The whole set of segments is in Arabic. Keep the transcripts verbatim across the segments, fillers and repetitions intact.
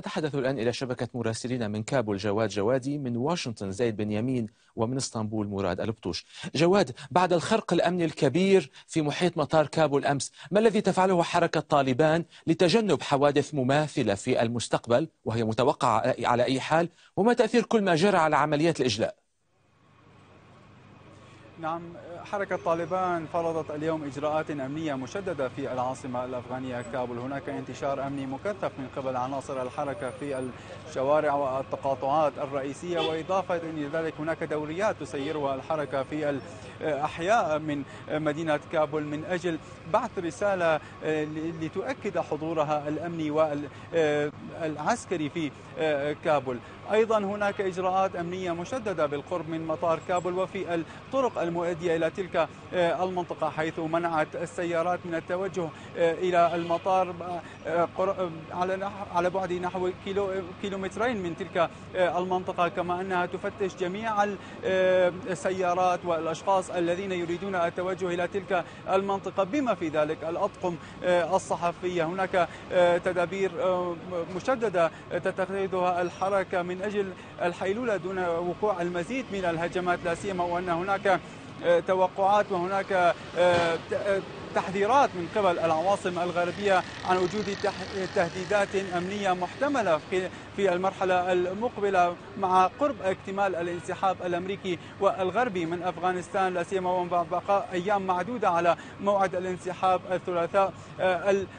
نتحدث الآن إلى شبكة مراسلين من كابل جواد جوادي، من واشنطن زيد بنيامين، ومن اسطنبول مراد البطوش. جواد، بعد الخرق الأمني الكبير في محيط مطار كابل أمس، ما الذي تفعله حركة طالبان لتجنب حوادث مماثلة في المستقبل وهي متوقعة على أي حال، وما تأثير كل ما جرى على عمليات الإجلاء؟ نعم، حركة طالبان فرضت اليوم إجراءات أمنية مشددة في العاصمة الأفغانية كابل. هناك انتشار أمني مكثف من قبل عناصر الحركة في الشوارع والتقاطعات الرئيسية، وإضافة إلى ذلك هناك دوريات تسيرها الحركة في الأحياء من مدينة كابل من أجل بعث رسالة لتؤكد حضورها الأمني والعسكري في كابل. أيضا هناك إجراءات أمنية مشددة بالقرب من مطار كابل وفي الطرق المؤدية إلى تلك المنطقة، حيث منعت السيارات من التوجه إلى المطار على بعد نحو كيلومترين من تلك المنطقة، كما أنها تفتش جميع السيارات والأشخاص الذين يريدون التوجه إلى تلك المنطقة، بما في ذلك الأطقم الصحفية. هناك تدابير مشددة تتخذها الحركة من أجل الحيلولة دون وقوع المزيد من الهجمات، لا سيما وأن هناك توقعات وهناك تحذيرات من قبل العواصم الغربية عن وجود تهديدات أمنية محتملة في المرحلة المقبلة مع قرب اكتمال الانسحاب الأمريكي والغربي من أفغانستان، لا سيما وبعد بقاء أيام معدودة على موعد الانسحاب الثلاثاء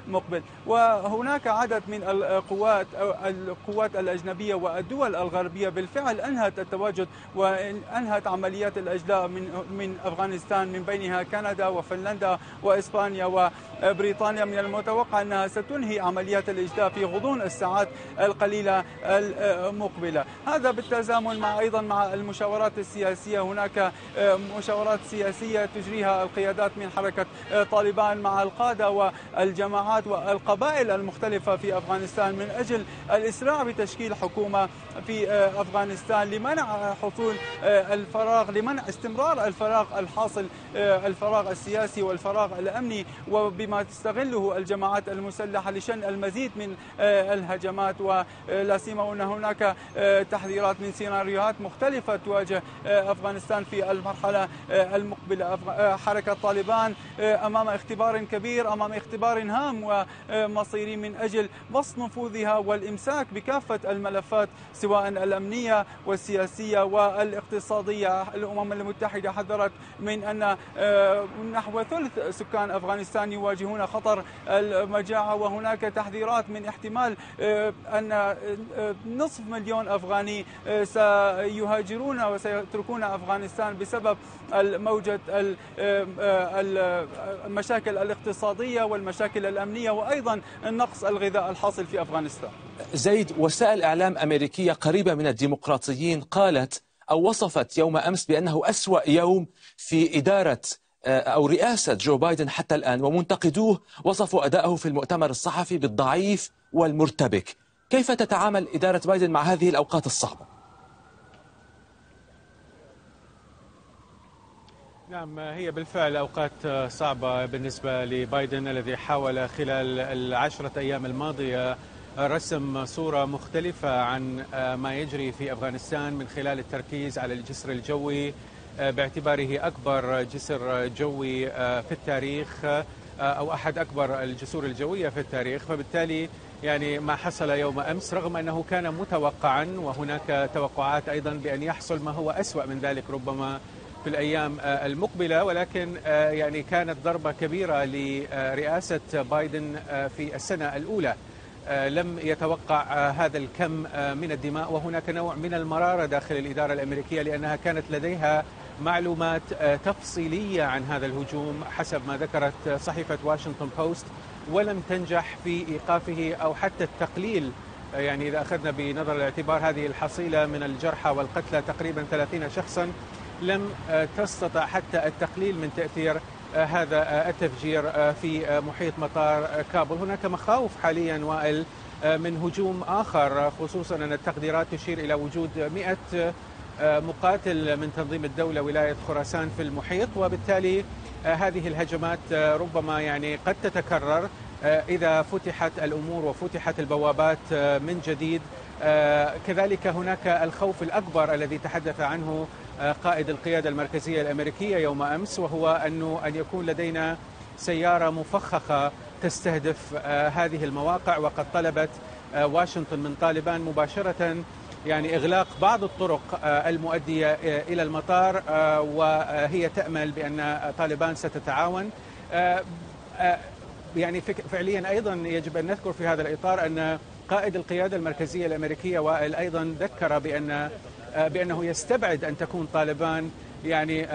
المقبل. وهناك عدد من القوات القوات الأجنبية والدول الغربية بالفعل أنهت التواجد وأنهت عمليات الإجلاء من من أفغانستان، من بينها كندا وفنلندا وإسرائيل إسبانيا وبريطانيا. من المتوقع أنها ستنهي عمليات الإجلاء في غضون الساعات القليلة المقبلة، هذا بالتزامن مع أيضا مع المشاورات السياسية. هناك مشاورات سياسية تجريها القيادات من حركة طالبان مع القادة والجماعات والقبائل المختلفة في أفغانستان من أجل الإسراع بتشكيل حكومة في أفغانستان لمنع حصول الفراغ، لمنع استمرار الفراغ الحاصل، الفراغ السياسي والفراغ الأمني، وبما تستغله الجماعات المسلحة لشن المزيد من الهجمات، ولا سيما أن هناك تحذيرات من سيناريوهات مختلفة تواجه أفغانستان في المرحلة المقبلة. حركة طالبان أمام اختبار كبير، أمام اختبار هام ومصيري من أجل بسط نفوذها والإمساك بكافة الملفات سواء الأمنية والسياسية والاقتصادية. الأمم المتحدة حذرت من أن نحو ثلث سكان أفغانستان يواجهون خطر المجاعة، وهناك تحذيرات من احتمال أن نصف مليون أفغاني سيهاجرون وسيتركون أفغانستان بسبب موجة المشاكل الاقتصادية والمشاكل الأمنية وأيضا النقص الغذاء الحاصل في أفغانستان. زيد، وسائل إعلام أمريكية قريبة من الديمقراطيين قالت أو وصفت يوم أمس بأنه أسوأ يوم في إدارة أو رئاسة جو بايدن حتى الآن، ومنتقدوه وصفوا أداءه في المؤتمر الصحفي بالضعيف والمرتبك. كيف تتعامل إدارة بايدن مع هذه الأوقات الصعبة؟ نعم، هي بالفعل أوقات صعبة بالنسبة لبايدن الذي حاول خلال العشرة أيام الماضية رسم صورة مختلفة عن ما يجري في أفغانستان من خلال التركيز على الجسر الجوي باعتباره أكبر جسر جوي في التاريخ أو أحد أكبر الجسور الجوية في التاريخ. فبالتالي يعني ما حصل يوم أمس رغم أنه كان متوقعا، وهناك توقعات أيضا بأن يحصل ما هو أسوأ من ذلك ربما في الأيام المقبلة، ولكن يعني كانت ضربة كبيرة لرئاسة بايدن في السنة الأولى. لم يتوقع هذا الكم من الدماء، وهناك نوع من المرارة داخل الإدارة الأمريكية لأنها كانت لديها معلومات تفصيلية عن هذا الهجوم حسب ما ذكرت صحيفة واشنطن بوست، ولم تنجح في إيقافه أو حتى التقليل. يعني إذا أخذنا بنظر الاعتبار هذه الحصيلة من الجرحى والقتلى تقريبا ثلاثين شخصا، لم تستطع حتى التقليل من تأثير هذا التفجير في محيط مطار كابل. هناك مخاوف حاليا وائل من هجوم آخر، خصوصا أن التقديرات تشير إلى وجود مئة مقاتل من تنظيم الدولة ولاية خراسان في المحيط، وبالتالي هذه الهجمات ربما يعني قد تتكرر إذا فتحت الأمور وفتحت البوابات من جديد. كذلك هناك الخوف الأكبر الذي تحدث عنه قائد القيادة المركزية الأمريكية يوم أمس، وهو أنه أن يكون لدينا سيارة مفخخة تستهدف هذه المواقع. وقد طلبت واشنطن من طالبان مباشرة يعني إغلاق بعض الطرق المؤدية إلى المطار، وهي تأمل بأن طالبان ستتعاون. يعني فعليا أيضا يجب أن نذكر في هذا الإطار أن قائد القيادة المركزية الأمريكية وائل أيضا ذكر بأن بأنه يستبعد أن تكون طالبان يعني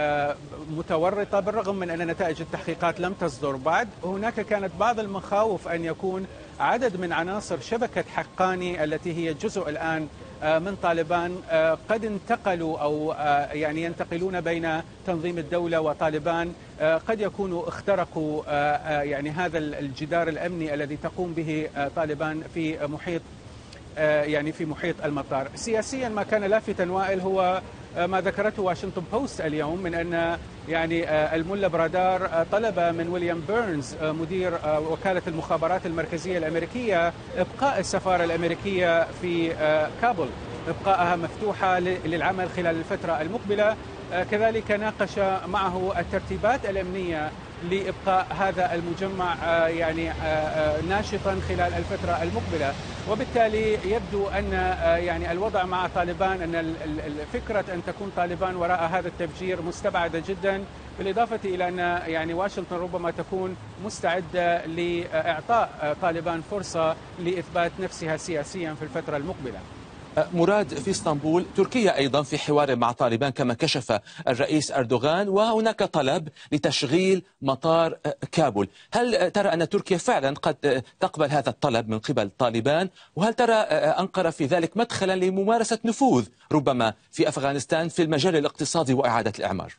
متورطة، بالرغم من أن نتائج التحقيقات لم تصدر بعد. هناك كانت بعض المخاوف أن يكون عدد من عناصر شبكة حقاني التي هي جزء الآن من طالبان قد انتقلوا أو يعني ينتقلون بين تنظيم الدولة وطالبان، قد يكونوا اخترقوا يعني هذا الجدار الأمني الذي تقوم به طالبان في محيط يعني في محيط المطار. سياسيا ما كان لافتا وائل هو ما ذكرته واشنطن بوست اليوم، من أن يعني الملا برادار طلب من وليام بيرنز مدير وكالة المخابرات المركزية الأمريكية إبقاء السفارة الأمريكية في كابل، إبقاءها مفتوحة للعمل خلال الفترة المقبلة. كذلك ناقش معه الترتيبات الأمنية لإبقاء هذا المجمع يعني ناشطا خلال الفترة المقبلة. وبالتالي يبدو أن يعني الوضع مع طالبان، أن فكرة أن تكون طالبان وراء هذا التفجير مستبعدة جدا، بالإضافة إلى أن يعني واشنطن ربما تكون مستعدة لإعطاء طالبان فرصة لإثبات نفسها سياسيا في الفترة المقبلة. مراد، في اسطنبول تركيا أيضا في حوار مع طالبان كما كشف الرئيس أردوغان، وهناك طلب لتشغيل مطار كابل. هل ترى أن تركيا فعلا قد تقبل هذا الطلب من قبل طالبان؟ وهل ترى أنقرة في ذلك مدخلا لممارسة نفوذ ربما في أفغانستان في المجال الاقتصادي وإعادة الإعمار؟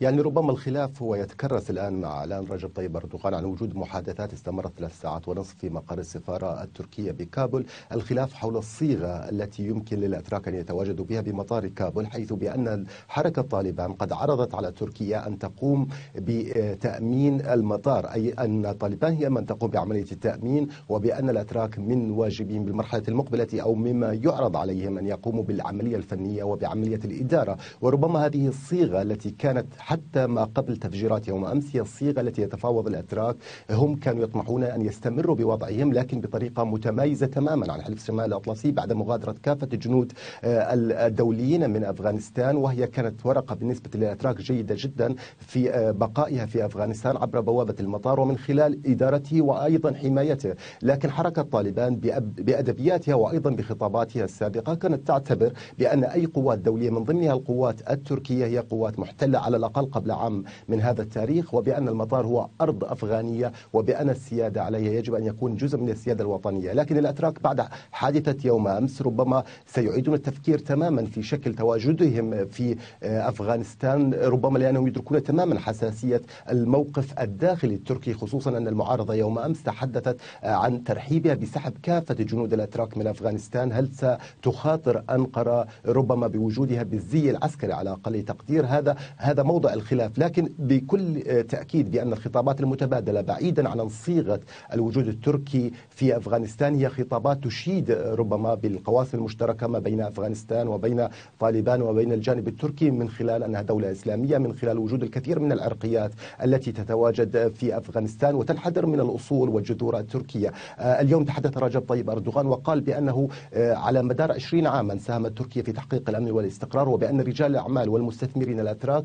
يعني ربما الخلاف هو يتكرس الآن مع إعلان رجب طيب أردوغان عن وجود محادثات استمرت ثلاث ساعات ونصف في مقر السفارة التركية بكابل، الخلاف حول الصيغة التي يمكن للأتراك أن يتواجدوا بها بمطار كابل، حيث بأن حركة طالبان قد عرضت على تركيا أن تقوم بتأمين المطار، أي أن طالبان هي من تقوم بعملية التأمين، وبأن الأتراك من واجبهم بالمرحلة المقبلة أو مما يعرض عليهم أن يقوموا بالعملية الفنية وبعملية الإدارة. وربما هذه الصيغة التي كانت حتى ما قبل تفجيرات يوم أمس هي الصيغة التي يتفاوض الأتراك، هم كانوا يطمحون أن يستمروا بوضعهم لكن بطريقة متميزة تماما عن حلف شمال الأطلسي بعد مغادرة كافة الجنود الدوليين من أفغانستان. وهي كانت ورقة بالنسبة للأتراك جيدة جدا في بقائها في أفغانستان عبر بوابة المطار ومن خلال إدارته وأيضا حمايته. لكن حركة طالبان بأدبياتها وأيضا بخطاباتها السابقة كانت تعتبر بأن أي قوات دولية من ضمنها القوات التركية هي قوات محتلة على الأقل قبل عام من هذا التاريخ، وبأن المطار هو أرض أفغانية وبأن السيادة عليها يجب أن يكون جزء من السيادة الوطنية. لكن الأتراك بعد حادثة يوم أمس ربما سيعيدون التفكير تماما في شكل تواجدهم في أفغانستان، ربما لأنهم يدركون تماما حساسية الموقف الداخلي التركي، خصوصا أن المعارضة يوم أمس تحدثت عن ترحيبها بسحب كافة جنود الأتراك من أفغانستان. هل ستخاطر أنقرة ربما بوجودها بالزي العسكري على أقل تقدير؟ هذا هذا موضوع الخلاف. لكن بكل تأكيد بأن الخطابات المتبادلة بعيدا عن صيغة الوجود التركي في أفغانستان هي خطابات تشيد ربما بالقواسم المشتركة ما بين أفغانستان وبين طالبان وبين الجانب التركي، من خلال أنها دولة إسلامية، من خلال وجود الكثير من العرقيات التي تتواجد في أفغانستان وتنحدر من الأصول والجذور التركية. اليوم تحدث رجب طيب أردوغان وقال بأنه على مدار عشرين عاما ساهمت تركيا في تحقيق الأمن والاستقرار، وبأن رجال الأعمال والمستثمرين الأتراك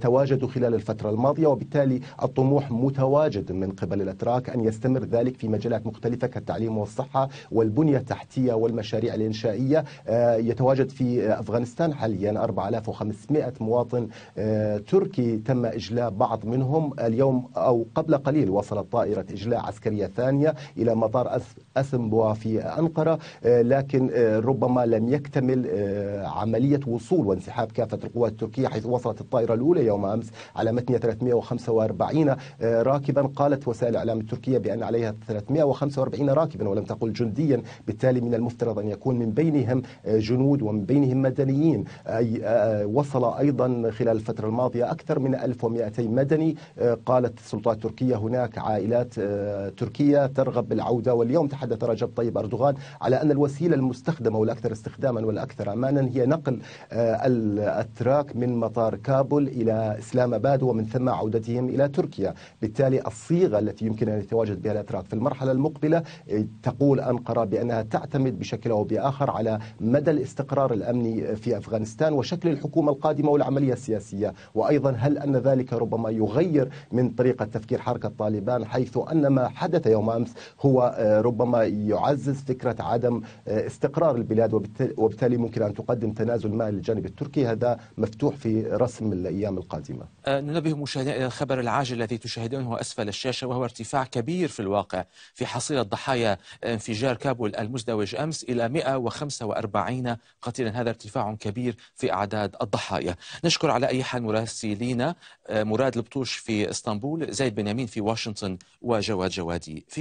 تواجدوا خلال الفترة الماضية، وبالتالي الطموح متواجد من قبل الأتراك أن يستمر ذلك في مجالات مختلفة كالتعليم والصحة والبنية التحتية والمشاريع الإنشائية. يتواجد في أفغانستان حاليا أربعة آلاف وخمسمائة مواطن تركي تم إجلاء بعض منهم. اليوم أو قبل قليل وصلت طائرة إجلاء عسكرية ثانية إلى مطار أسنبوا في أنقرة، لكن ربما لم يكتمل عملية وصول وانسحاب كافة القوات التركية، حيث وصلت الطائرة الأولى الدولة يوم أمس على متن ثلاثمئة وخمسة وأربعين راكبا. قالت وسائل الإعلام التركية بأن عليها ثلاثمئة وخمسة وأربعين راكبا ولم تقل جنديا، بالتالي من المفترض أن يكون من بينهم جنود ومن بينهم مدنيين. وصل أيضا خلال الفترة الماضية أكثر من ألف ومئتين مدني. قالت السلطات التركية هناك عائلات تركية ترغب بالعودة. واليوم تحدث رجب طيب أردوغان على أن الوسيلة المستخدمة والأكثر استخداما والأكثر أمانا هي نقل الأتراك من مطار كابل إلى إسلام آباد ومن ثم عودتهم إلى تركيا. بالتالي الصيغة التي يمكن أن يتواجد بها الأتراك في المرحلة المقبلة تقول أنقرة بأنها تعتمد بشكل أو بآخر على مدى الاستقرار الأمني في أفغانستان وشكل الحكومة القادمة والعملية السياسية. وأيضا هل أن ذلك ربما يغير من طريقة تفكير حركة طالبان، حيث أن ما حدث يوم أمس هو ربما يعزز فكرة عدم استقرار البلاد، وبالتالي ممكن أن تقدم تنازل ما للجانب التركي. هذا مفتوح في رسم الأيام القادمة. ننبه مشاهدينا إلى الخبر العاجل الذي تشاهدونه أسفل الشاشة، وهو ارتفاع كبير في الواقع في حصيلة ضحايا انفجار كابول المزدوج أمس إلى مئة وخمسة وأربعين قتيلا. هذا ارتفاع كبير في أعداد الضحايا. نشكر على أي حال مراسلينا مراد البطوش في اسطنبول، زيد بنيامين في واشنطن، وجواد جوادي في